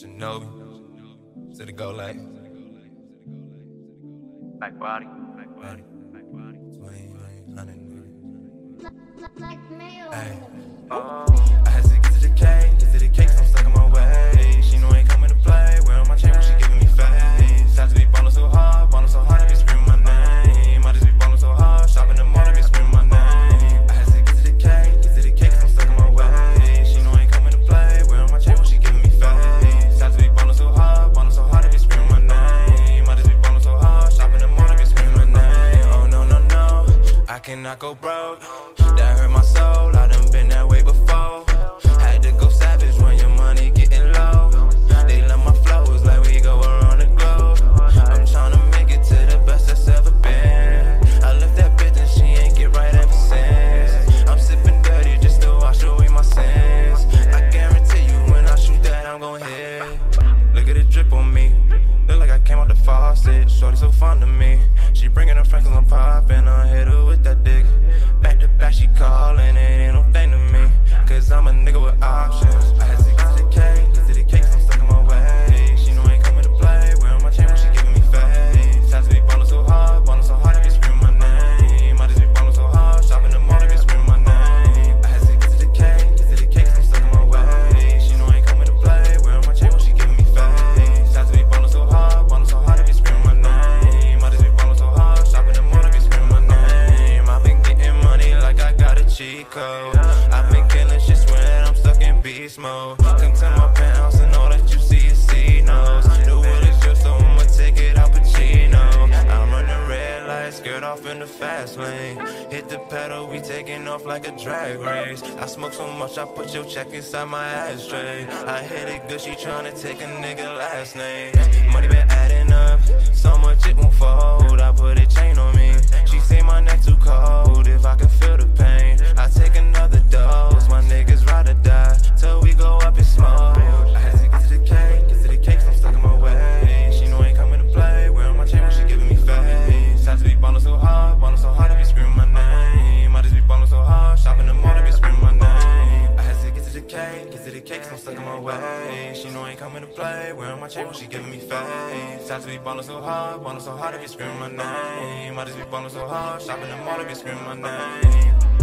Shinobi, to the go light. Black body, black body, black body. 2,800 niggas. Ay, I had to get to the cake, get to the cake, so I'm stuck on my way. She know ain't coming to play. Where on my chain when she giving me face? I have to be ballin' so hard, ballin' so hard, I be screaming my name. I just be ballin' so hard, shopping in the morning, I be screaming my name. I had to get to the cake, get to the cake, so I'm stuck on my way. She know ain't coming to play. Where on my chain when she giving me face? I have to be ballin' so hard, I be screaming my name. I just be ballin' so hard, shopping in the morning, I be screaming my name. Oh no no no, I cannot go broke. That hurt my soul. I done been that way before. Had to go savage when your money getting low. They love my flows like we go around the globe. I'm tryna make it to the best that's ever been. I left that bitch and she ain't get right ever since. I'm sipping dirty just to wash away my sins. I guarantee you when I shoot that I'm gon' hit. Look at the drip on me. Look like I came out the faucet. Shorty so fond of me. She bringing her friends 'cause I'm poppin'. I hit her with that dick. Back to back, she callin', it ain't no thing to me. 'Cause I'm a nigga with options. I had to get to the cake, get to the cake, so I'm stuck on my way. She know ain't coming to play. Where on my chain when she giving me face? Had to be ballin' so hard, I be screaming my name. I just be ballin' so hard, shop in the mall, I be screaming my name. I had to get to the cake, so I'm stuck on my way. She know ain't coming to play. Where on my chain when she giving me face? Had to be ballin' so hard, I be screaming my name. I just be ballin' so hard, shop in the mall, I be screaming my name. I've been getting money like I got a cheat code. I've been killing shit when I'm stuck in beast mode. Come to my penthouse and all that you see is C-notes. The world is yours, so I'ma take it out Pacino. I'm running red lights, skirt off in the fast lane. Hit the pedal, we taking off like a drag race. I smoke so much, I put your check inside my ashtray. I hit it good, she tryna take a nigga last name. Money been adding up, so much it won't fold. I put a chain on me, she say my neck too cold. If I can feel the pain, I take another dose. My niggas ride or die till we go up in smoke. I had to get to the cake, get to the cake, so I'm stuck in my way. She know ain't coming to play. Where on my chain when she giving me face? Had to be ballin' so hard, I be screaming my name. I just be ballin' so hard, shopping the mall, I be screaming my name. I had to get to the cake, get to the cake, so I'm stuck in my way. She know ain't coming to play. Where on my chain when she giving me face? Had to be ballin' so hard, I be screaming my name. I just be ballin' so hard, shopping the mall, I be screaming my name.